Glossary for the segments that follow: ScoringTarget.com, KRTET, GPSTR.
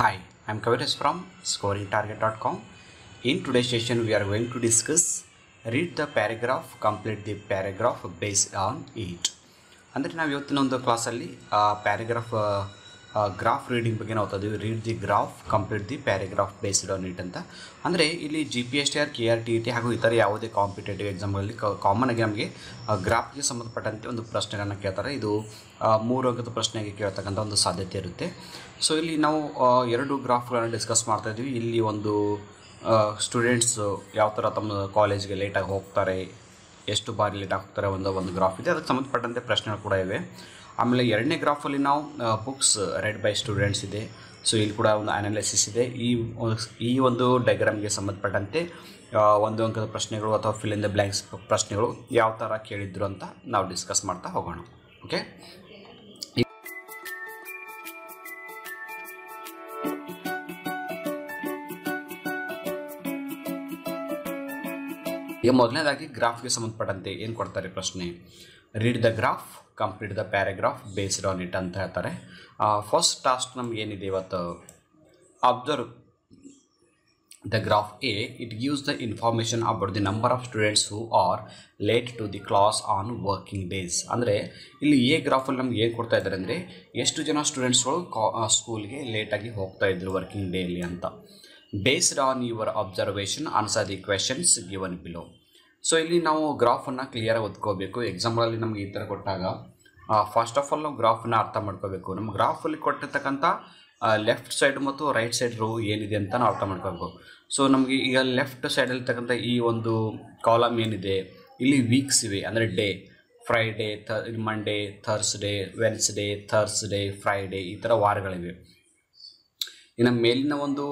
Hi, I'm Kavitesh from ScoringTarget.com. In today's session, we are going to discuss read the paragraph, complete the paragraph based on it. Andre now the class alli paragraph graph reading ಬಗ್ಗೆ ನಾವು read the graph, complete the paragraph based on it anta. Andre ಇಲ್ಲಿ GPSTR, KRTET ಹಾಗೂ ಇತರ ಯಾವುದೇ competitive exam ಗಳಲ್ಲಿ common ಆಗಿ ನಮಗೆ graph ಗೆ ಸಂಬಂಧಪಟ್ಟಂತೆ ಒಂದು ಪ್ರಶ್ನೆಗಳನ್ನು ಕೇಳ್ತಾರೆ. ಇದು ಮೂರು ಅಂಕದ ಪ್ರಶ್ನೆಗೆ ಕೇಳತಕ್ಕಂತ ಒಂದು ಸಾಧ್ಯತೆ ಇರುತ್ತೆ. ಸೋ ಇಲ್ಲಿ ನಾವು ಎರಡು ಗ್ರಾಫ್ ಗಳನ್ನು ಡಿಸ್ಕಸ್ ಮಾಡ್ತಾ ಇದ್ದೀವಿ. ಇಲ್ಲಿ ಒಂದು ಸ್ಟೂಡೆಂಟ್ಸ್ ಯಾವ ತರ ತಮ್ಮ ಕಾಲೇಜ್ ಗೆ ಲೇಟ್ ಆಗಿ ಹೋಗ್ತಾರೆ, ಎಷ್ಟು ಬಾರಿ ಲೇಟ್ ಆಗ್ತಾರೆ ಒಂದು ಗ್ರಾಫ್ ಇದೆ. ಅದಕ್ಕೆ ಸಂಬಂಧಪಟ್ಟಂತೆ ಪ್ರಶ್ನೆಗಳು ಕೂಡ ಇವೆ. ಆಮೇಲೆ ಎರಡನೇ ಗ್ರಾಫಲ್ಲಿ ನಾವು ಬುಕ್ಸ್ ರೆಡ್ ಬೈ ಸ್ಟೂಡೆಂಟ್ಸ್ ಇದೆ. ಸೊ ಇಲ್ಲಿ ಕೂಡ ಒಂದು ಅನಾಲಿಸಿಸ್ ಇದೆ. ಈ ಒಂದು ಡೈಗ್ರಾಮ್ಗೆ ಸಂಬಂಧಪಟ್ಟಂತೆ ಒಂದು ಅಂಕದ ಪ್ರಶ್ನೆಗಳು ಅಥವಾ ಫಿಲ್ ಇನ್ ದ ಬ್ಲ್ಯಾಂಕ್ಸ್ ಪ್ರಶ್ನೆಗಳು ಯಾವ ಥರ ಕೇಳಿದ್ರು ಅಂತ ನಾವು ಡಿಸ್ಕಸ್ ಮಾಡ್ತಾ ಹೋಗೋಣ. ಓಕೆ, ಈಗ ಮೊದಲನೇದಾಗಿ ಗ್ರಾಫ್ಗೆ ಸಂಬಂಧಪಟ್ಟಂತೆ ಏನು ಕೊಡ್ತಾರೆ ಪ್ರಶ್ನೆ, read the graph complete the paragraph based on it ಅಂತ ಹೇಳ್ತಾರೆ. ಫಸ್ಟ್ ಟಾಸ್ಕ್ ನಮ್ಗೆ ಏನಿದೆ ಇವತ್ತು, observe the graph A, it gives the information about the number of students who are late to the class on working days. ಅಂದರೆ ಇಲ್ಲಿ A ಗ್ರಾಫಲ್ಲಿ ನಮ್ಗೆ ಏನು ಕೊಡ್ತಾ ಇದ್ದಾರೆ ಅಂದರೆ ಎಷ್ಟು ಜನ ಸ್ಟೂಡೆಂಟ್ಸ್ಗಳು ಸ್ಕೂಲ್ಗೆ ಲೇಟಾಗಿ ಹೋಗ್ತಾ ಇದ್ರು ವರ್ಕಿಂಗ್ ಡೇಲಿ ಅಂತ. Based on your observation answer the questions given below. So ಇಲ್ಲಿ ನಾವು ಗ್ರಾಫನ್ನು ಕ್ಲಿಯರಾಗಿ ಓದ್ಕೋಬೇಕು. ಎಕ್ಸಾಂಪಲಲ್ಲಿ ನಮಗೆ ಈ ಥರ ಕೊಟ್ಟಾಗ ಫಸ್ಟ್ ಆಫ್ ಆಲ್ ನಾವು ಗ್ರಾಫನ್ನು ಅರ್ಥ ಮಾಡ್ಕೋಬೇಕು. ನಮ್ಮ ಗ್ರಾಫಲ್ಲಿ ಕೊಟ್ಟಿರ್ತಕ್ಕಂಥ ಲೆಫ್ಟ್ ಸೈಡ್ ಮತ್ತು ರೈಟ್ ಸೈಡ್ ರೋ ಏನಿದೆ ಅಂತ ನಾವು ಅರ್ಥ ಮಾಡ್ಕೋಬೇಕು. ಸೊ ನಮಗೆ ಈಗ ಲೆಫ್ಟ್ ಸೈಡಲ್ಲಿ ಇರ್ತಕ್ಕಂಥ ಈ ಒಂದು ಕಾಲಮ್ ಏನಿದೆ, ಇಲ್ಲಿ ವೀಕ್ಸ್ ಇವೆ. ಅಂದರೆ day, Friday, Monday, Thursday, Wednesday, Thursday, Friday, ಈ ಥರ ವಾರಗಳಿವೆ. ಇನ್ನು ಮೇಲಿನ ಒಂದು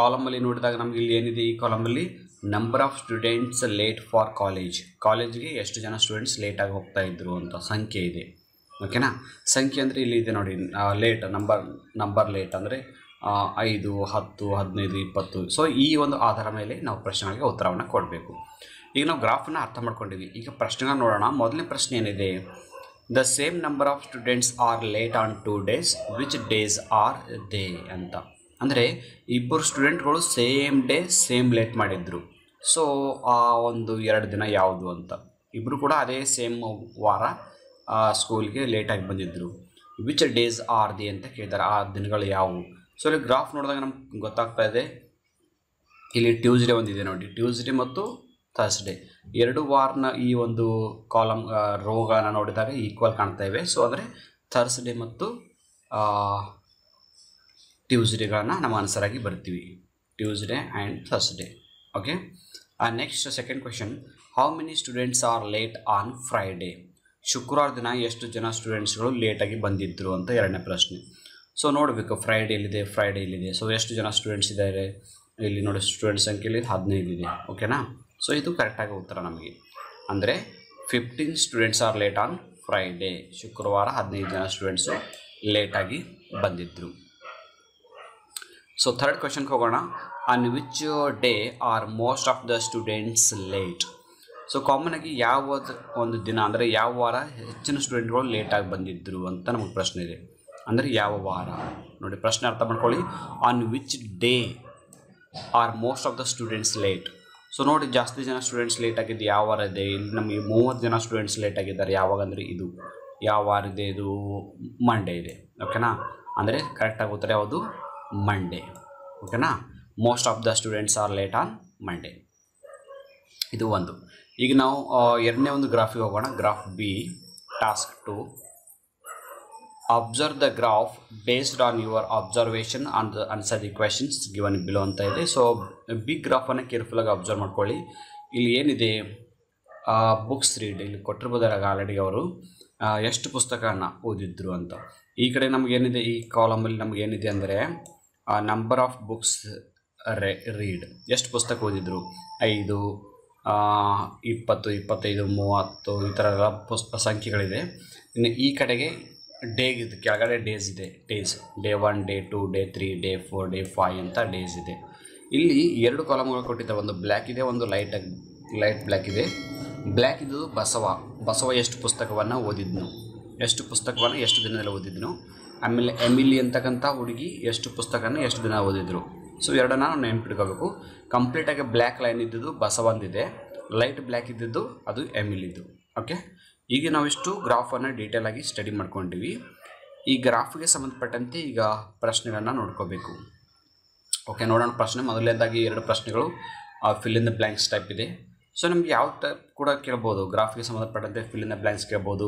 ಕಾಲಮಲ್ಲಿ ನೋಡಿದಾಗ ನಮಗೆ ಇಲ್ಲಿ ಏನಿದೆ, ಈ ಕಾಲಮಲ್ಲಿ number of students late for ಕಾಲೇಜ್ಗೆ ಎಷ್ಟು ಜನ ಸ್ಟೂಡೆಂಟ್ಸ್ ಲೇಟಾಗಿ ಹೋಗ್ತಾ ಇದ್ರು ಅಂತ ಸಂಖ್ಯೆ ಇದೆ. ಓಕೆನಾ, ಸಂಖ್ಯೆ ಅಂದರೆ ಇಲ್ಲಿ ಇದೆ ನೋಡಿ, ಲೇಟ್ ನಂಬರ್ ಲೇಟ್ ಅಂದರೆ 5, 10, 15, 20. ಸೊ ಈ ಒಂದು ಆಧಾರ ಮೇಲೆ ನಾವು ಪ್ರಶ್ನೆಗಳಿಗೆ ಉತ್ತರವನ್ನು ಕೊಡಬೇಕು. ಈಗ ನಾವು ಗ್ರಾಫನ್ನು ಅರ್ಥ ಮಾಡ್ಕೊಂಡಿದ್ವಿ, ಈಗ ಪ್ರಶ್ನೆಗಳನ್ನ ನೋಡೋಣ. ಮೊದಲನೇ ಪ್ರಶ್ನೆ ಏನಿದೆ, the same number of students R late on 2 days, which days are they ಅಂತ. ಅಂದರೆ ಇಬ್ಬರು ಸ್ಟೂಡೆಂಟ್ಗಳು ಸೇಮ್ ಡೇ ಸೇಮ್ ಲೇಟ್ ಮಾಡಿದ್ರು. ಸೊ ಆ ಒಂದು 2 ದಿನ ಯಾವುದು ಅಂತ. ಇಬ್ಬರು ಕೂಡ ಅದೇ ಸೇಮ್ ವಾರ ಸ್ಕೂಲ್ಗೆ ಲೇಟಾಗಿ ಬಂದಿದ್ದರು. ವಿಚ್ ಡೇಸ್ ಆರ್ ದಿ ಅಂತ ಕೇಳಿದ್ದಾರೆ, ಆ ದಿನಗಳು ಯಾವುವು. ಸೊ ಇಲ್ಲಿ ಗ್ರಾಫ್ ನೋಡಿದಾಗ ನಮ್ಗೆ ಗೊತ್ತಾಗ್ತಾ ಇದೆ, ಇಲ್ಲಿ ಟ್ಯೂಸ್ಡೇ ಒಂದಿದೆ ನೋಡಿ, ಟ್ಯೂಸ್ಡೇ ಮತ್ತು ಥರ್ಸ್ಡೇ ಎರಡು ವಾರನ ಈ ಒಂದು ಕಾಲಮ್ ರೋಗಳನ್ನ ನೋಡಿದಾಗ ಈಕ್ವಲ್ ಕಾಣ್ತಾ ಇವೆ. ಸೊ ಅಂದರೆ ಥರ್ಸ್ಡೇ ಮತ್ತು ಟ್ಯೂಸ್ಡೇಗಳನ್ನು ನಾವು ಆನ್ಸರಾಗಿ ಬರ್ತೀವಿ, Tuesday and Thursday. Okay, next second question, how many students R late on Friday, ಶುಕ್ರವಾರ ದಿನ ಎಷ್ಟು ಜನ ಸ್ಟೂಡೆಂಟ್ಸ್ಗಳು ಲೇಟಾಗಿ ಬಂದಿದ್ದರು ಅಂತ ಎರಡನೇ ಪ್ರಶ್ನೆ. ಸೊ ನೋಡಬೇಕು, ಫ್ರೈಡೇಲಿದೆ. ಸೊ ಎಷ್ಟು ಜನ ಸ್ಟೂಡೆಂಟ್ಸ್ ಇದ್ದಾರೆ ಇಲ್ಲಿ ನೋಡಿ, ಸ್ಟೂಡೆಂಟ್ಸ್ ಸಂಖ್ಯೆಯಲ್ಲಿ 15 ಇದೆ. ಓಕೆನಾ, ಸೊ ಇದು ಕರೆಕ್ಟಾಗಿ ಉತ್ತರ ನಮಗೆ. ಅಂದರೆ 15 students R late on Friday, ಶುಕ್ರವಾರ 15 ಜನ ಸ್ಟೂಡೆಂಟ್ಸು ಲೇಟಾಗಿ ಬಂದಿದ್ದರು. ಸೊ ಥರ್ಡ್ ಕ್ವೆಶನ್ಗೆ ಹೋಗೋಣ, on which day are most of the students late. So ಕಾಮನಾಗಿ ಯಾವ ಒಂದು ದಿನ ಅಂದರೆ ಯಾವ ವಾರ ಹೆಚ್ಚಿನ ಸ್ಟೂಡೆಂಟ್ಗಳು ಲೇಟಾಗಿ ಬಂದಿದ್ದರು ಅಂತ ನಮಗೆ ಪ್ರಶ್ನೆ ಇದೆ. ಅಂದರೆ ಯಾವ ವಾರ ನೋಡಿ, ಪ್ರಶ್ನೆ ಅರ್ಥ ಮಾಡ್ಕೊಳ್ಳಿ, on which day are most of the students late. So ನೋಡಿ, ಜಾಸ್ತಿ ಜನ ಸ್ಟೂಡೆಂಟ್ಸ್ ಲೇಟ್ ಆಗಿದ್ದು ಯಾವ ವಾರ ಇದೆ, ಇಲ್ಲಿ ನಮಗೆ 30 ಜನ ಸ್ಟೂಡೆಂಟ್ಸ್ ಲೇಟ್ ಆಗಿದ್ದಾರೆ. ಯಾವಾಗ ಅಂದರೆ ಇದು ಯಾವ ವಾರ ಇದೆ, ಇದು ಮಂಡೇ ಇದೆ. ಓಕೆನಾ, ಅಂದರೆ ಕರೆಕ್ಟಾಗಿ ಉತ್ತರ ಯಾವುದು, ಮಂಡೇ. ಓಕೆನಾ, most of the students R late on Monday. ಇದು ಒಂದು. ಈಗ ನಾವು ಎರಡನೇ ಒಂದು ಗ್ರಾಫಿಗೆ ಹೋಗೋಣ, graph B, task 2, observe the graph based on your observation on the answer the questions given below ಅಂತ ಇದೆ. ಸೊ ಬಿಗ್ ಗ್ರಾಫನ್ನು ಕೇರ್ಫುಲ್ಲಾಗಿ ಅಬ್ಸರ್ವ್ ಮಾಡ್ಕೊಳ್ಳಿ. ಇಲ್ಲಿ ಏನಿದೆ, ಬುಕ್ಸ್ ರೀಡ್, ಇಲ್ಲಿ ಕೊಟ್ಟಿರ್ಬೋದಾಗ ಆಲ್ರೆಡಿ ಅವರು ಎಷ್ಟು ಪುಸ್ತಕವನ್ನು ಓದಿದ್ರು ಅಂತ. ಈ ಕಡೆ ನಮಗೇನಿದೆ, ಈ ಕಾಲಮಲ್ಲಿ ನಮಗೇನಿದೆ ಅಂದರೆ ನಂಬರ್ ಆಫ್ ಬುಕ್ಸ್ ರೀಡ್, ಎಷ್ಟು ಪುಸ್ತಕ ಓದಿದ್ರು, 5, 20, 25, 30, ಈ ಥರ ಎಲ್ಲ ಸಂಖ್ಯೆಗಳಿದೆ. ಇನ್ನು ಈ ಕಡೆಗೆ ಡೇಗೆ ಇದು ಕೆಳಗಡೆ ಡೇಸ್ ಇದೆ, day 1, day 2, day 3, day 4, day 5 ಅಂತ ಡೇಸ್ ಇದೆ. ಇಲ್ಲಿ ಎರಡು ಕಾಲಮ್ಗಳು ಕೊಟ್ಟಿದ್ದಾರೆ, ಒಂದು ಬ್ಲ್ಯಾಕ್ ಇದೆ, ಒಂದು ಲೈಟ್ ಬ್ಲ್ಯಾಕ್ ಇದೆ. ಬ್ಲ್ಯಾಕ್ ಇದ್ದು ಬಸವ ಎಷ್ಟು ಪುಸ್ತಕವನ್ನು ಓದಿದ್ನು, ಎಷ್ಟು ದಿನದಲ್ಲಿ ಓದಿದ್ನು. ಆಮೇಲೆ ಎಮಿಲಿ ಅಂತಕ್ಕಂಥ ಹುಡುಗಿ ಎಷ್ಟು ಪುಸ್ತಕನ ಎಷ್ಟು ದಿನ ಓದಿದ್ರು. ಸೊ ಎರಡನ್ನ ನಾವು ನೆನಪಿಟ್ಕೋಬೇಕು. ಕಂಪ್ಲೀಟಾಗಿ ಬ್ಲ್ಯಾಕ್ ಲೈನ್ ಇದ್ದಿದ್ದು ಬಸವಂದಿದೆ, ಲೈಟ್ ಬ್ಲ್ಯಾಕ್ ಇದ್ದಿದ್ದು ಅದು ಎಮಿಲಿದ್ದು. ಓಕೆ, ಈಗ ನಾವಿಷ್ಟು ಗ್ರಾಫನ್ನು ಡೀಟೇಲಾಗಿ ಸ್ಟಡಿ ಮಾಡ್ಕೊಂಡಿವಿ. ಈ ಗ್ರಾಫ್ಗೆ ಸಂಬಂಧಪಟ್ಟಂತೆ ಈಗ ಪ್ರಶ್ನೆಗಳನ್ನು ನೋಡ್ಕೋಬೇಕು. ಓಕೆ, ನೋಡೋಣ. ಪ್ರಶ್ನೆ ಮೊದಲನೇದಾಗಿ ಎರಡು ಪ್ರಶ್ನೆಗಳು fill in the blanks type ಇದೆ. ಸೊ ನಮ್ಗೆ ಯಾವ ಟೈಪ್ ಕೂಡ ಕೇಳ್ಬೋದು, ಗ್ರಾಫ್ಗೆ ಸಂಬಂಧಪಟ್ಟಂತೆ ಫಿಲ್ ಇನ್ ದ ಬ್ಲ್ಯಾಂಕ್ಸ್ ಕೇಳ್ಬೋದು,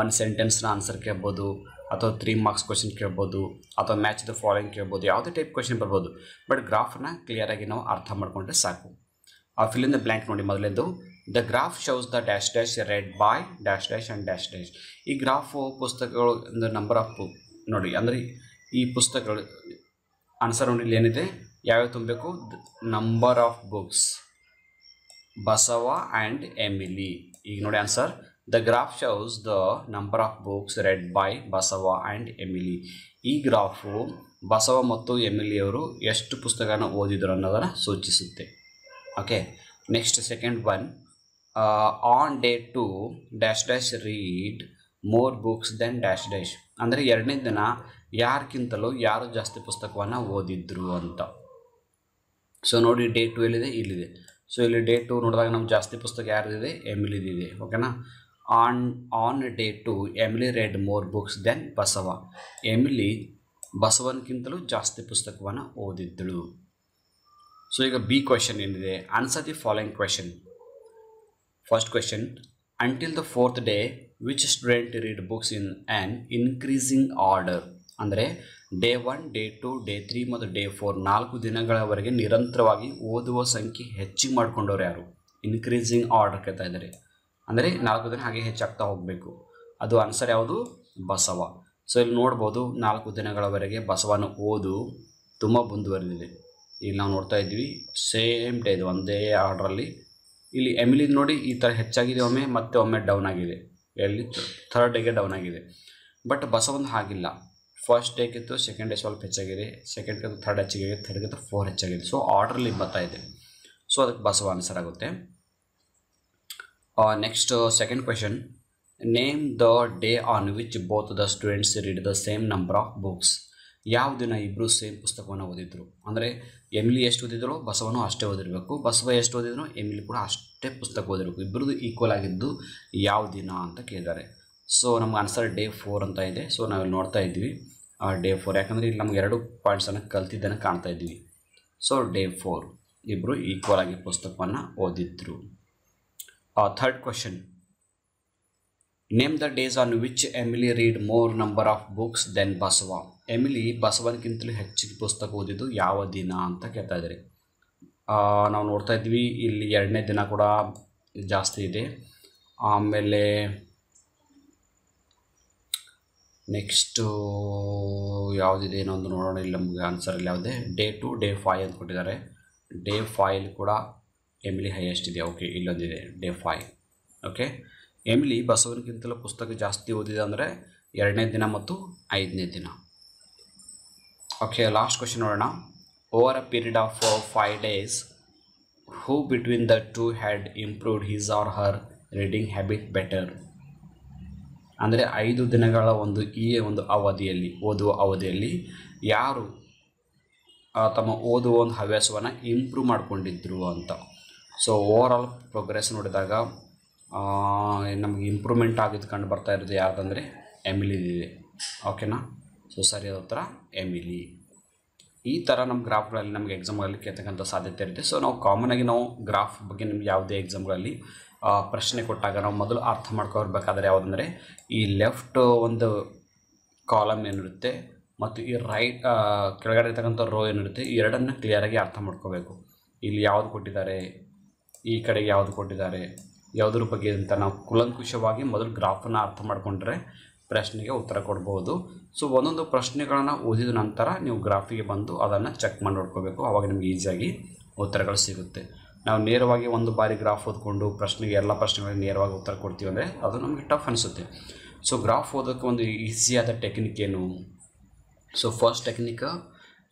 ಒನ್ ಸೆಂಟೆನ್ಸ್ನ ಆನ್ಸರ್ ಕೇಳ್ಬೋದು, ಅಥವಾ 3 ಮಾರ್ಕ್ಸ್ ಕ್ವಶನ್ ಕೇಳ್ಬೋದು, ಅಥವಾ ಮ್ಯಾಚ್ ದ ಫಾಲೋಯಿಂಗ್ ಕೇಳ್ಬೋದು. ಯಾವುದೇ ಟೈಪ್ ಕ್ವಶನ್ ಬರ್ಬೋದು, ಬಟ್ ಗ್ರಾಫ್ನ ಕ್ಲಿಯರಾಗಿ ನಾವು ಅರ್ಥ ಮಾಡಿಕೊಂಡ್ರೆ ಸಾಕು. ಆ ಫಿಲ್ ಇನ್ ದ ಬ್ಲ್ಯಾಂಕ್ ನೋಡಿ ಮೊದಲೇದು, the graph shows the dash dash read by dash dash and dash dash. ಈ ಗ್ರಾಫು ಪುಸ್ತಕಗಳು ಅಂದರೆ ನಂಬರ್ ಆಫ್ ನೋಡಿ, ಅಂದರೆ ಈ ಪುಸ್ತಕಗಳು ಆನ್ಸರ್ ನೋಡಿ ಇಲ್ಲಿ ಏನಿದೆ, ಯಾವ್ಯಾವ ತುಂಬಬೇಕು, number of books Basava and Emily. ಈಗ ನೋಡಿ answer, the graph shows the number of books read by Basava and Emily. ಈ ಗ್ರಾಫು ಬಸವ ಮತ್ತು ಎಮಿಲಿಯವರು ಎಷ್ಟು ಪುಸ್ತಕನ ಓದಿದರು ಅನ್ನೋದನ್ನು ಸೂಚಿಸುತ್ತೆ. Okay, next second one, on day two dash dash read more books than dash dash. ಅಂದರೆ ಎರಡನೇ ದಿನ ಯಾರಿಗಿಂತಲೂ ಯಾರು ಜಾಸ್ತಿ ಪುಸ್ತಕವನ್ನು ಓದಿದ್ರು ಅಂತ. ಸೊ ನೋಡಿ ಡೇ ಟು ಎಲ್ಲಿದೆ, ಇಲ್ಲಿದೆ. ಸೊ ಇಲ್ಲಿ ಡೇ ಟು ನೋಡಿದಾಗ ನಮ್ಗೆ ಜಾಸ್ತಿ ಪುಸ್ತಕ ಯಾರಿದೆ, ಎಮಿಲಿದಿದೆ. ಓಕೆನಾ, on day two Emily read more books than Basava. Emily ಬಸವನ್ಗಿಂತಲೂ ಜಾಸ್ತಿ ಪುಸ್ತಕವನ್ನು ಓದಿದ್ದಳು. ಸೊ ಈಗ ಬಿ ಕ್ವೆಶನ್ ಏನಿದೆ, answer the following question. First question, until the fourth day which student read books in an increasing order. ಅಂದರೆ ಡೇ 1, ಡೇ 2, ಡೇ 3 ಮತ್ತು day 4 4 ದಿನಗಳವರೆಗೆ ನಿರಂತರವಾಗಿ ಓದುವ ಸಂಖ್ಯೆ ಹೆಚ್ಚಿಗೆ ಮಾಡ್ಕೊಂಡವ್ರು ಯಾರು, ಇನ್ಕ್ರೀಸಿಂಗ್ ಆರ್ಡರ್ ಕೇಳ್ತಾ ಇದ್ದಾರೆ. ಅಂದರೆ 4 ದಿನ ಹಾಗೆ ಹೆಚ್ಚಾಗ್ತಾ ಹೋಗಬೇಕು. ಅದು ಆನ್ಸರ್ ಯಾವುದು, ಬಸವ. ಸೊ ಇಲ್ಲಿ ನೋಡ್ಬೋದು 4 ದಿನಗಳವರೆಗೆ ಬಸವನ ಓದು ತುಂಬ ಮುಂದುವರೆದಿದೆ. ಇಲ್ಲಿ ನಾವು ನೋಡ್ತಾ ಇದ್ದೀವಿ ಸೇಮ್ ಡೇ, ಇದು ಒಂದೇ ಆರ್ಡ್ರಲ್ಲಿ. ಇಲ್ಲಿ ಎಮಿಲಿ ನೋಡಿ ಈ ಥರ ಹೆಚ್ಚಾಗಿದೆ, ಒಮ್ಮೆ ಮತ್ತೆ ಒಮ್ಮೆ ಡೌನ್ ಆಗಿದೆ, ಎಲ್ಲಿ ಥರ್ಡ್ ಡೇಗೆ ಡೌನ್ ಆಗಿದೆ. ಬಟ್ ಬಸವನ ಹಾಗಿಲ್ಲ, ಫಸ್ಟ್ ಡೇಗೆ ಇತ್ತು, ಸೆಕೆಂಡ್ ಡೇ ಸ್ವಲ್ಪ ಹೆಚ್ಚಾಗಿದೆ, ಸೆಕೆಂಡ್ಗೆ ಥರ್ಡ್ ಹೆಚ್ಚಾಗಿದೆ, ಥರ್ಡ್ಗೆ ಫೋರ್ ಹೆಚ್ಚಾಗಿದೆ. ಸೊ ಆರ್ಡ್ರಲ್ಲಿ ಬರ್ತಾ ಇದೆ. ಸೊ ಅದಕ್ಕೆ ಬಸವ ಆನ್ಸರ್ ಆಗುತ್ತೆ. Next second question, name the day on which both the students read the same number of books. ಯಾವ ದಿನ ಇಬ್ಬರು ಸೇಮ್ ಪುಸ್ತಕವನ್ನು ಓದಿದ್ರು. ಅಂದರೆ ಎಮಿಲಿ ಎಷ್ಟು ಓದಿದ್ರು ಬಸವನು ಅಷ್ಟೇ ಓದಿರಬೇಕು, ಬಸವ ಎಷ್ಟು ಓದಿದ್ರು ಎಮಿಲಿ ಕೂಡ ಅಷ್ಟೇ ಪುಸ್ತಕ ಓದಿರಬೇಕು. ಇಬ್ಬರದ್ದು ಈಕ್ವಲ್ ಆಗಿದ್ದು ಯಾವ ದಿನ ಅಂತ ಕೇಳಿದ್ದಾರೆ. ಸೊ ನಮ್ಗೆ ಆನ್ಸರ್ ಡೇ 4 ಅಂತ ಇದೆ. ಸೊ ನಾವು ನೋಡ್ತಾ ಇದ್ವಿ ಡೇ 4, ಯಾಕಂದರೆ ಇಲ್ಲಿ ನಮ್ಗೆ 2 ಪಾಯಿಂಟ್ಸನ್ನು ಕಲ್ತಿದ್ದನ್ನು ಕಾಣ್ತಾ ಇದ್ವಿ. ಸೊ ಡೇ 4 ಇಬ್ಬರು ಈಕ್ವಲ್ ಆಗಿ ಪುಸ್ತಕವನ್ನು ಓದಿದ್ರು. Third question, name the days on which Emily read more number of books than Basava. Emily ಬಸವನಕ್ಕಿಂತಲೂ ಹೆಚ್ಚಿಗೆ ಪುಸ್ತಕ ಓದಿದ್ದು ಯಾವ ದಿನ ಅಂತ ಕೇಳ್ತಾ ಇದ್ದಾರೆ. ನಾವು ನೋಡ್ತಾ ಇದ್ವಿ ಇಲ್ಲಿ 2ನೇ ದಿನ ಕೂಡ ಜಾಸ್ತಿ ಇದೆ. ಆಮೇಲೆ ನೆಕ್ಸ್ಟು ಯಾವುದಿದೆ ಏನೊಂದು ನೋಡೋಣ. ಇಲ್ಲಿ ನಮಗೆ ಆನ್ಸರಲ್ಲಿ ಯಾವುದೇ ಡೇ 2, ಡೇ 5 ಅಂತ ಕೊಟ್ಟಿದ್ದಾರೆ. ಡೇ 5 ಕೂಡ ಎಮಿಲಿ ಹೈಯೆಸ್ಟ್ ಇದೆ. ಓಕೆ, ಇಲ್ಲೊಂದಿದೆ ಡೇ 5. ಓಕೆ, ಎಮಿಲಿ ಬಸವನಿಗಿಂತಲೂ ಪುಸ್ತಕ ಜಾಸ್ತಿ ಓದಿದೆ ಅಂದರೆ 2ನೇ ದಿನ ಮತ್ತು 5ನೇ ದಿನ. ಓಕೆ, ಲಾಸ್ಟ್ ಕ್ವೆಶನ್ ನೋಡೋಣ. Over a period of 5 days who between the two had improved his or her reading habit better. ಅಂದರೆ 5 ದಿನಗಳ ಒಂದು ಅವಧಿಯಲ್ಲಿ, ಓದುವ ಅವಧಿಯಲ್ಲಿ ಯಾರು ತಮ್ಮ ಓದುವ ಒಂದು ಹವ್ಯಾಸವನ್ನು ಇಂಪ್ರೂವ್ ಮಾಡಿಕೊಂಡಿದ್ರು ಅಂತ. ಸೊ ಓವರಾಲ್ ಪ್ರೋಗ್ರೆಸ್ ನೋಡಿದಾಗ ನಮಗೆ ಇಂಪ್ರೂವ್ಮೆಂಟ್ ಆಗಿದ್ದು ಕಂಡು ಬರ್ತಾ ಇರೋದು ಯಾವುದಂದರೆ ಎಮಿಲಿ ಇದೆ. ಓಕೆನಾ, ಸೊ ಸರಿಯಾದ ಉತ್ತರ ಎಮಿಲಿ. ಈ ಥರ ನಮ್ಮ ಗ್ರಾಫ್ಗಳಲ್ಲಿ ನಮಗೆ ಎಕ್ಸಾಮ್ಗಳಲ್ಲಿ ಕೇಳ್ತಕ್ಕಂಥ ಸಾಧ್ಯತೆ ಇರುತ್ತೆ. ಸೊ ನಾವು ಕಾಮನಾಗಿ ನಾವು ಗ್ರಾಫ್ ಬಗ್ಗೆ ನಿಮ್ಗೆ ಯಾವುದೇ ಎಕ್ಸಾಮ್ಗಳಲ್ಲಿ ಪ್ರಶ್ನೆ ಕೊಟ್ಟಾಗ ನಾವು ಮೊದಲು ಅರ್ಥ ಮಾಡ್ಕೊಳ್ಬೇಕಾದ್ರೆ ಯಾವುದಂದರೆ ಈ ಲೆಫ್ಟ್ ಒಂದು ಕಾಲಮ್ ಏನಿರುತ್ತೆ ಮತ್ತು ಈ ರೈಟ್ ಕೆಳಗಡೆ ಇರ್ತಕ್ಕಂಥ ರೋ ಏನಿರುತ್ತೆ, ಈ ಎರಡನ್ನು ಕ್ಲಿಯರಾಗಿ ಅರ್ಥ ಮಾಡ್ಕೋಬೇಕು. ಇಲ್ಲಿ ಯಾವುದು ಕೊಟ್ಟಿದ್ದಾರೆ, ಈ ಕಡೆಗೆ ಯಾವುದು ಕೊಟ್ಟಿದ್ದಾರೆ, ಯಾವುದ್ರ ಬಗ್ಗೆ ಅಂತ ನಾವು ಕೂಲಂಕುಷವಾಗಿ ಮೊದಲು ಗ್ರಾಫನ್ನು ಅರ್ಥ ಮಾಡಿಕೊಂಡ್ರೆ ಪ್ರಶ್ನೆಗೆ ಉತ್ತರ ಕೊಡ್ಬೋದು. ಸೊ ಒಂದೊಂದು ಪ್ರಶ್ನೆಗಳನ್ನು ಓದಿದ ನಂತರ ನೀವು ಗ್ರಾಫಿಗೆ ಬಂದು ಅದನ್ನು ಚೆಕ್ ಮಾಡಿ ನೋಡ್ಕೋಬೇಕು. ಆವಾಗ ನಿಮಗೆ ಈಸಿಯಾಗಿ ಉತ್ತರಗಳು ಸಿಗುತ್ತೆ. ನಾವು ನೇರವಾಗಿ ಒಂದು ಬಾರಿ ಗ್ರಾಫ್ ಓದ್ಕೊಂಡು ಪ್ರಶ್ನೆಗೆ ಎಲ್ಲ ಪ್ರಶ್ನೆಗಳಿಗೆ ನೇರವಾಗಿ ಉತ್ತರ ಕೊಡ್ತೀವಿ ಅಂದರೆ ಅದು ನಮಗೆ ಟಫ್ ಅನಿಸುತ್ತೆ. ಸೊ ಗ್ರಾಫ್ ಓದೋಕ್ಕೆ ಒಂದು ಈಸಿಯಾದ ಟೆಕ್ನಿಕ್ ಏನು? ಸೊ ಫಸ್ಟ್ ಟೆಕ್ನಿಕ್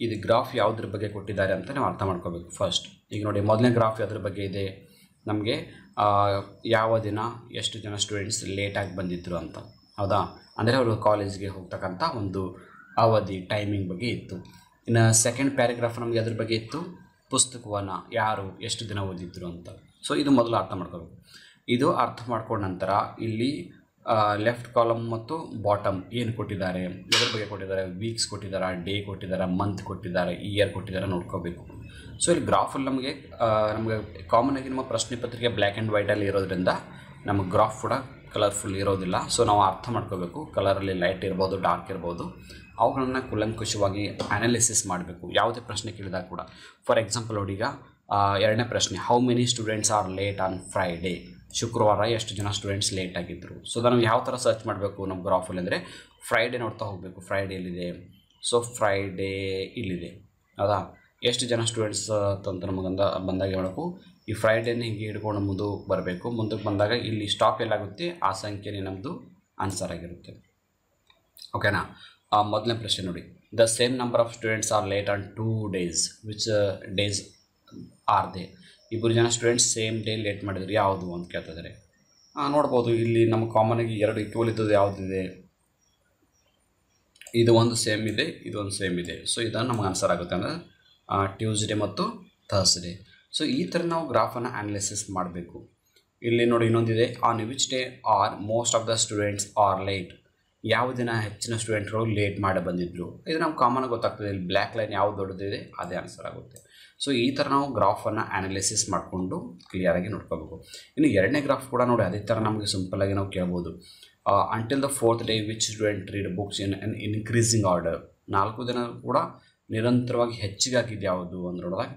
ಇದು, ಗ್ರಾಫ್ ಯಾವುದ್ರ ಬಗ್ಗೆ ಕೊಟ್ಟಿದ್ದಾರೆ ಅಂತ ನಾವು ಅರ್ಥ ಮಾಡ್ಕೋಬೇಕು ಫಸ್ಟ್. ಈಗ ನೋಡಿ ಮೊದಲನೇ ಗ್ರಾಫ್ ಯಾವುದ್ರ ಬಗ್ಗೆ ಇದೆ, ನಮಗೆ ಯಾವ ದಿನ ಎಷ್ಟು ಜನ ಸ್ಟೂಡೆಂಟ್ಸ್ ಲೇಟಾಗಿ ಬಂದಿದ್ದರು ಅಂತ. ಹೌದಾ, ಅಂದರೆ ಅವರು ಕಾಲೇಜ್ಗೆ ಹೋಗ್ತಕ್ಕಂಥ ಒಂದು ಅವಧಿ ಟೈಮಿಂಗ್ ಬಗ್ಗೆ ಇತ್ತು. ಇನ್ನು ಸೆಕೆಂಡ್ ಪ್ಯಾರಾಗ್ರಾಫ್ ನಮಗೆ ಅದ್ರ ಬಗ್ಗೆ ಇತ್ತು, ಪುಸ್ತಕವನ್ನು ಯಾರು ಎಷ್ಟು ದಿನ ಓದಿದ್ರು ಅಂತ. ಸೊ ಇದು ಮೊದಲು ಅರ್ಥ ಮಾಡ್ಕೋಬೇಕು. ಇದು ಅರ್ಥ ಮಾಡ್ಕೊಂಡ ನಂತರ ಇಲ್ಲಿ ಲೆಫ್ಟ್ ಕಾಲಮ್ ಮತ್ತು ಬಾಟಮ್ ಏನು ಕೊಟ್ಟಿದ್ದಾರೆ, ಇದ್ರ ಬಗ್ಗೆ ಕೊಟ್ಟಿದ್ದಾರೆ, ವೀಕ್ಸ್ ಕೊಟ್ಟಿದ್ದಾರೆ, ಡೇ ಕೊಟ್ಟಿದ್ದಾರೆ, ಮಂತ್ ಕೊಟ್ಟಿದ್ದಾರೆ, ಇಯರ್ ಕೊಟ್ಟಿದ್ದಾರೆ ನೋಡ್ಕೋಬೇಕು. ಸೊ ಇಲ್ಲಿ ಗ್ರಾಫಲ್ಲಿ ನಮಗೆ ಕಾಮನ್ ಆಗಿ ನಮ್ಮ ಪ್ರಶ್ನೆ ಪತ್ರಿಕೆ ಬ್ಲ್ಯಾಕ್ ಆ್ಯಂಡ್ ವೈಟಲ್ಲಿ ಇರೋದ್ರಿಂದ ನಮಗೆ ಗ್ರಾಫ್ ಕೂಡ ಕಲರ್ಫುಲ್ ಇರೋದಿಲ್ಲ. ಸೊ ನಾವು ಅರ್ಥ ಮಾಡ್ಕೋಬೇಕು. ಕಲರಲ್ಲಿ ಲೈಟ್ ಇರ್ಬೋದು, ಡಾರ್ಕ್ ಇರ್ಬೋದು, ಅವುಗಳನ್ನು ಕೂಲಂಕುಷವಾಗಿ ಅನಾಲಿಸಿಸ್ ಮಾಡಬೇಕು ಯಾವುದೇ ಪ್ರಶ್ನೆ ಕೇಳಿದಾಗ ಕೂಡ. ಫಾರ್ ಎಕ್ಸಾಂಪಲ್ ನೋಡಿ, ಈಗ ಎರಡನೇ ಪ್ರಶ್ನೆ, how many students R late on Friday, ಶುಕ್ರವಾರ ಎಷ್ಟು ಜನ ಸ್ಟೂಡೆಂಟ್ಸ್ ಲೇಟ್ ಆಗಿದ್ದರು. ಸೊ ನಾವು ಯಾವ ಥರ ಸರ್ಚ್ ಮಾಡಬೇಕು ನಮ್ಮ ಗ್ರಾಫಲ್ಲಿ ಅಂದರೆ ಫ್ರೈಡೇ ನೋಡ್ತಾ ಹೋಗಬೇಕು. ಫ್ರೈಡೇ ಎಲ್ಲಿದೆ? ಸೊ ಫ್ರೈಡೇ ಇಲ್ಲಿದೆ, ಹೌದಾ. ಎಷ್ಟು ಜನ ಸ್ಟೂಡೆಂಟ್ಸ್ ಅಂತ ನಮಗಂದ ಬಂದಾಗ ಹೇಳಬೇಕು, ಈ ಫ್ರೈಡೇನ ಹಿಂಗೆ ಹಿಡ್ಕೊಂಡು ಮುಂದಕ್ಕೆ ಬರಬೇಕು. ಮುಂದಕ್ಕೆ ಬಂದಾಗ ಇಲ್ಲಿ ಸ್ಟಾಪ್ ಎಲ್ಲಾಗುತ್ತೆ, ಆ ಸಂಖ್ಯೆನೇ ನಮ್ಮದು ಆನ್ಸರ್ ಆಗಿರುತ್ತೆ. ಓಕೆನಾ. ಮೊದಲನೇ ಪ್ರಶ್ನೆ ನೋಡಿ, the same number of students R late on 2 days, which days are they. ಇಬ್ಬರು ಜನ ಸ್ಟೂಡೆಂಟ್ಸ್ ಸೇಮ್ ಡೇ ಲೇಟ್ ಮಾಡಿದ್ರು, ಯಾವುದು ಅಂತ ಕೇಳ್ತಿದ್ದಾರೆ. ನೋಡ್ಬೋದು ಇಲ್ಲಿ ನಮ್ಮ ಕಾಮನಾಗಿ ಎರಡು ಈಕ್ವಲ್ ಇದ್ದದ್ದು ಯಾವುದಿದೆ, ಇದು ಒಂದು ಸೇಮ್ ಇದೆ, ಇದು ಒಂದು ಸೇಮ್ ಇದೆ. ಸೊ ಇದನ್ನು ನಮ್ಗೆ ಆನ್ಸರ್ ಆಗುತ್ತೆ ಅಂದರೆ ಟ್ಯೂಸ್ಡೇ ಮತ್ತು ಥರ್ಸ್ಡೇ. ಸೊ ಈ ಥರ ನಾವು ಗ್ರಾಫನ್ನು ಅನಾಲಿಸಿಸ್ ಮಾಡಬೇಕು. ಇಲ್ಲಿ ನೋಡಿ ಇನ್ನೊಂದಿದೆ, on which day are most of the students R late, ಯಾವ ದಿನ ಹೆಚ್ಚಿನ ಸ್ಟೂಡೆಂಟ್ಗಳು ಲೇಟ್ ಮಾಡಿ ಬಂದಿದ್ದರು. ಇದು ನಮ್ಗೆ ಕಾಮನ್ ಗೊತ್ತಾಗ್ತದೆ. ಇಲ್ಲಿ ಬ್ಲ್ಯಾಕ್ ಲೈನ್ ಯಾವುದು ದೊಡ್ಡದಿದೆ ಅದೇ ಆನ್ಸರ್ ಆಗುತ್ತೆ. ಸೊ ಈ ಥರ ನಾವು ಗ್ರಾಫನ್ನು ಅನಾಲಿಸಿಸ್ ಮಾಡಿಕೊಂಡು ಕ್ಲಿಯರಾಗಿ ನೋಡ್ಕೋಬೇಕು. ಇನ್ನು ಎರಡನೇ ಗ್ರಾಫ್ ಕೂಡ ನೋಡಿ ಅದೇ ಥರ ನಮಗೆ ಸಿಂಪಲ್ಲಾಗಿ ನಾವು ಕೇಳ್ಬೋದು. Until the 4th day which student read books in an increasing order, 4 ದಿನ ಕೂಡ ನಿರಂತರವಾಗಿ ಹೆಚ್ಚಿಗೆ ಆಗಿದ್ದು ಯಾವುದು ಅಂದ್ರೊಳದಾಗ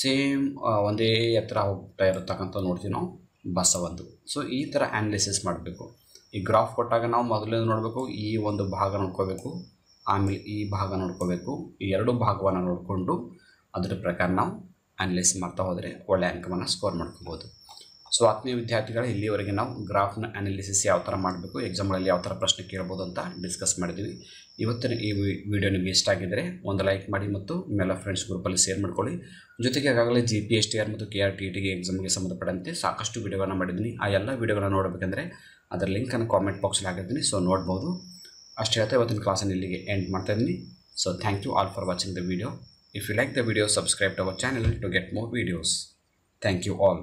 ಸೇಮ್ ಒಂದೇ ಹತ್ರ ಹೋಗ್ತಾ ಇರತಕ್ಕಂಥ ನೋಡ್ತೀವಿ ನಾವು ಬಸವಂದು. ಸೊ ಈ ಥರ ಅನಾಲಿಸಿಸ್ ಮಾಡಬೇಕು. ಈ ಗ್ರಾಫ್ ಕೊಟ್ಟಾಗ ನಾವು ಮೊದಲೇ ನೋಡಬೇಕು, ಈ ಒಂದು ಭಾಗ ನೋಡ್ಕೋಬೇಕು, ಆಮೇಲೆ ಈ ಭಾಗ ನೋಡ್ಕೋಬೇಕು. ಈ ಎರಡು ಭಾಗವನ್ನು ನೋಡಿಕೊಂಡು ಅದರ ಪ್ರಕಾರ ನಾವು ಅನಲೈಸ್ ಮಾಡ್ತಾ ಹೋದರೆ ಒಳ್ಳೆ ಅಂಕವನ್ನು ಸ್ಕೋರ್ ಮಾಡ್ಕೋಬೋದು. ಸೊ ಆತ್ಮೀಯ ವಿದ್ಯಾರ್ಥಿಗಳೇ, ಇಲ್ಲಿವರೆಗೆ ನಾವು ಗ್ರಾಫ್ನ ಅನಾಲಿಸಿಸ್ ಯಾವ ಥರ ಮಾಡಬೇಕು, ಎಕ್ಸಾಮ್ಗಳಲ್ಲಿ ಯಾವ ಥರ ಪ್ರಶ್ನೆ ಕೇಳ್ಬೋದು ಅಂತ ಡಿಸ್ಕಸ್ ಮಾಡಿದ್ದೀವಿ. ಇವತ್ತಿನ ಈ ವಿಡಿಯೋ ನಿಮಗೆ ಇಷ್ಟ ಆಗಿದ್ದರೆ ಒಂದು ಲೈಕ್ ಮಾಡಿ ಮತ್ತು ನಿಮ್ಮೆಲ್ಲ ಫ್ರೆಂಡ್ಸ್ ಗ್ರೂಪಲ್ಲಿ ಶೇರ್ ಮಾಡ್ಕೊಳ್ಳಿ. ಜೊತೆಗೆ ಈಗಾಗಲೇ GP STR ಮತ್ತು KRTTಗೆ ಎಕ್ಸಾಮ್ಗೆ ಸಂಬಂಧಪಟ್ಟಂತೆ ಸಾಕಷ್ಟು ವಿಡಿಯೋಗಳನ್ನು ಮಾಡಿದ್ದೀನಿ. ಆ ಎಲ್ಲ ವಿಡಿಯೋಗಳನ್ನು ನೋಡಬೇಕಂದ್ರೆ ಅದರ ಲಿಂಕನ್ನು ಕಾಮೆಂಟ್ ಬಾಕ್ಸಲ್ಲಿ ಹಾಕಿದ್ದೀನಿ, ಸೊ ನೋಡ್ಬೋದು. ಅಷ್ಟೇ ಹೇಳ್ತಾ ಇವತ್ತಿನ ಕ್ಲಾಸನ್ನು ಇಲ್ಲಿಗೆ ಎಂಡ್ ಮಾಡ್ತಾಯಿದ್ದೀನಿ. So thank you all for watching the video. If you like the video, subscribe to our channel to get more videos. Thank you all.